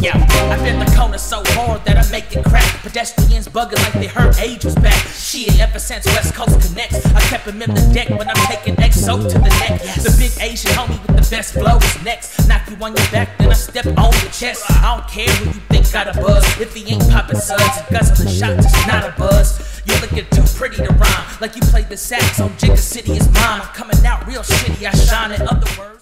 Yeah, I bent the corner so hard that I make it crack. Pedestrians bugging like they hurt ages back. Shit, ever since West Coast Connects, I kept him in the deck when I'm taking XO to the neck. The big Asian homie with the best flow is next. Knock you on your back, then I step on your chest. I don't care who you think got a buzz. If he ain't popping suds, it guts the shot, it's not a buzz. You're looking too pretty to rhyme, like you played the sax on Jigga City Is Mine. I'm coming out real shitty, I shine in other words.